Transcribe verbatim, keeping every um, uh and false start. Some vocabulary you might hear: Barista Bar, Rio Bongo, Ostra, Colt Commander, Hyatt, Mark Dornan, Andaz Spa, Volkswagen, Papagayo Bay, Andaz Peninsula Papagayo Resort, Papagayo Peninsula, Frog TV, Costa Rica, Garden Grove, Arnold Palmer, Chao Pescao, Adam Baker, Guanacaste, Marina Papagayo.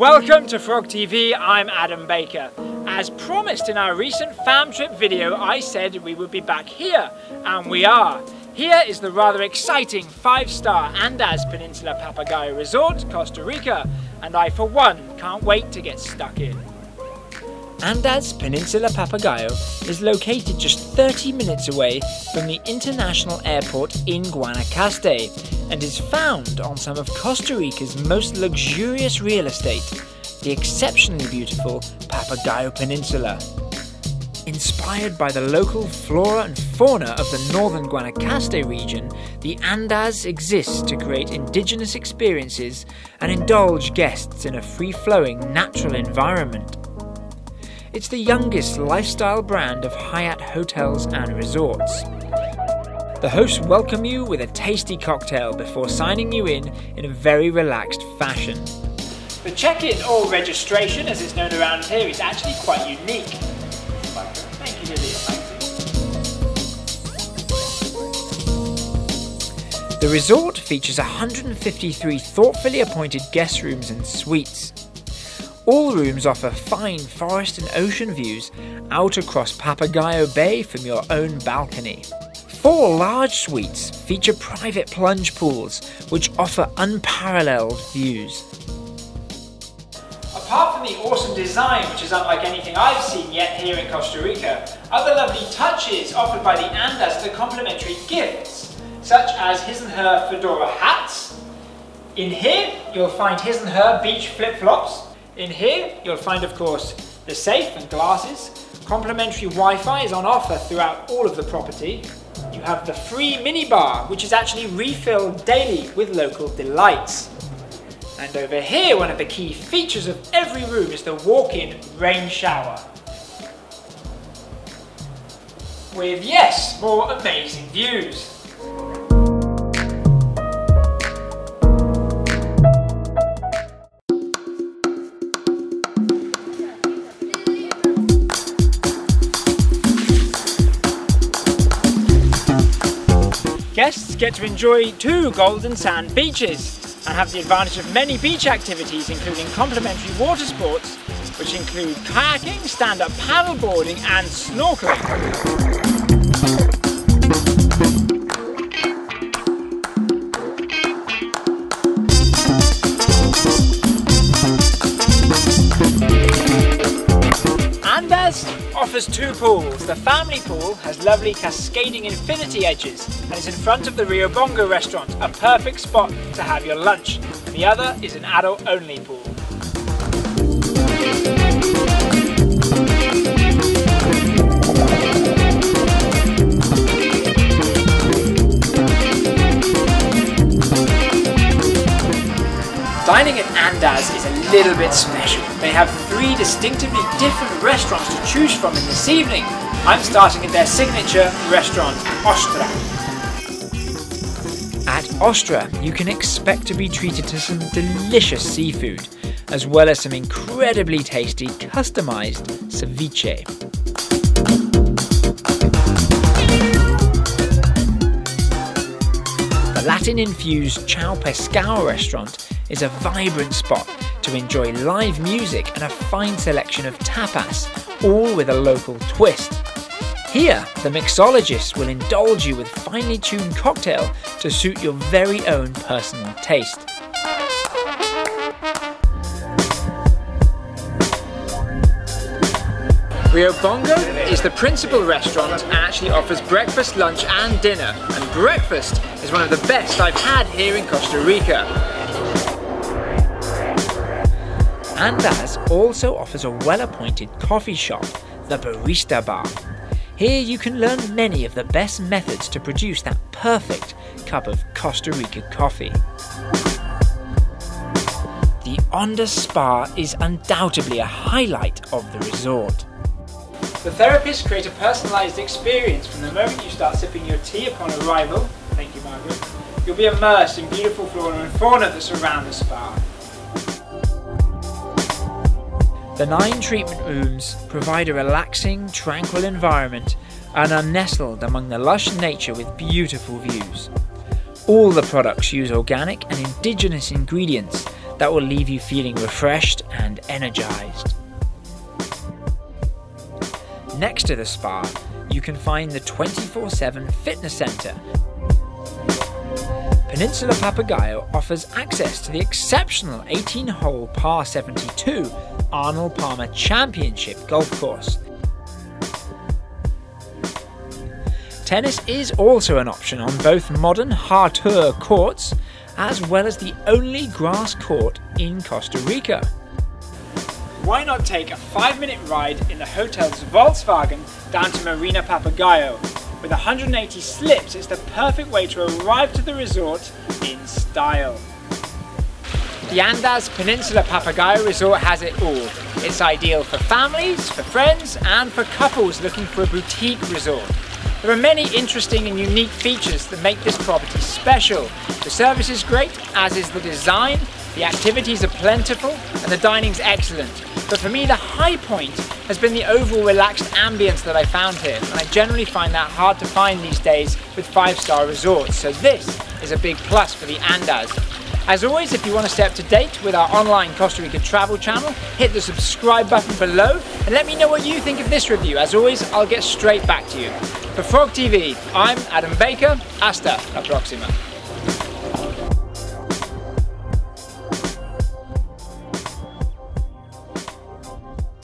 Welcome to Frog T V, I'm Adam Baker. As promised in our recent fam trip video, I said we would be back here, and we are. Here is the rather exciting five-star Andaz Peninsula Papagayo Resort, Costa Rica, and I for one can't wait to get stuck in. Andaz Peninsula Papagayo is located just thirty minutes away from the international airport in Guanacaste and is found on some of Costa Rica's most luxurious real estate, the exceptionally beautiful Papagayo Peninsula. Inspired by the local flora and fauna of the northern Guanacaste region, the Andaz exists to create indigenous experiences and indulge guests in a free-flowing natural environment. It's the youngest lifestyle brand of Hyatt hotels and resorts. The hosts welcome you with a tasty cocktail before signing you in in a very relaxed fashion. The check-in or registration, as it's known around here, is actually quite unique. Thank you, Lily. The resort features one hundred fifty-three thoughtfully appointed guest rooms and suites. All rooms offer fine forest and ocean views out across Papagayo Bay from your own balcony. Four large suites feature private plunge pools which offer unparalleled views. Apart from the awesome design, which is unlike anything I've seen yet here in Costa Rica, other lovely touches offered by the Andaz are complimentary gifts, such as his and her fedora hats. In here you'll find his and her beach flip-flops. In here, you'll find, of course, the safe and glasses. Complimentary Wi-Fi is on offer throughout all of the property. You have the free minibar, which is actually refilled daily with local delights. And over here, one of the key features of every room is the walk-in rain shower, with, yes, more amazing views. Guests get to enjoy two golden sand beaches and have the advantage of many beach activities, including complimentary water sports, which include kayaking, stand-up paddleboarding and snorkeling. Andaz offers two pools. The family pool has lovely cascading infinity edges and is in front of the Rio Bongo restaurant, a perfect spot to have your lunch. And the other is an adult-only pool. Dining at Andaz is a little bit special. They have three distinctively different restaurants to choose from in this evening. I'm starting at their signature restaurant, Ostra. At Ostra, you can expect to be treated to some delicious seafood, as well as some incredibly tasty customized ceviche. The Latin-infused Chao Pescao restaurant is a vibrant spot to enjoy live music and a fine selection of tapas, all with a local twist. Here, the mixologist will indulge you with finely tuned cocktail to suit your very own personal taste. Rio Bongo is the principal restaurant and actually offers breakfast, lunch and dinner, and breakfast is one of the best I've had here in Costa Rica. Andaz also offers a well-appointed coffee shop, the Barista Bar. Here you can learn many of the best methods to produce that perfect cup of Costa Rica coffee. The Andaz Spa is undoubtedly a highlight of the resort. The therapists create a personalised experience from the moment you start sipping your tea upon arrival. Thank you, Margaret. You'll be immersed in beautiful flora and fauna that surround the spa. The nine treatment rooms provide a relaxing, tranquil environment and are nestled among the lush nature with beautiful views. All the products use organic and indigenous ingredients that will leave you feeling refreshed and energized. Next to the spa, you can find the twenty-four seven fitness center. Peninsula Papagayo offers access to the exceptional eighteen hole par seventy-two Arnold Palmer Championship golf course. Tennis is also an option on both modern hard-tour courts as well as the only grass court in Costa Rica. Why not take a five minute ride in the hotel's Volkswagen down to Marina Papagayo? With one hundred eighty slips, it's the perfect way to arrive to the resort in style. The Andaz Peninsula Papagayo Resort has it all. It's ideal for families, for friends, and for couples looking for a boutique resort. There are many interesting and unique features that make this property special. The service is great, as is the design, the activities are plentiful, and the dining's excellent. But for me, the high point has been the overall relaxed ambience that I found here, and I generally find that hard to find these days with five star resorts, so this is a big plus for the Andaz. As always, if you want to stay up to date with our online Costa Rica travel channel, hit the subscribe button below and let me know what you think of this review. As always, I'll get straight back to you. For Frog T V, I'm Adam Baker. Hasta la próxima.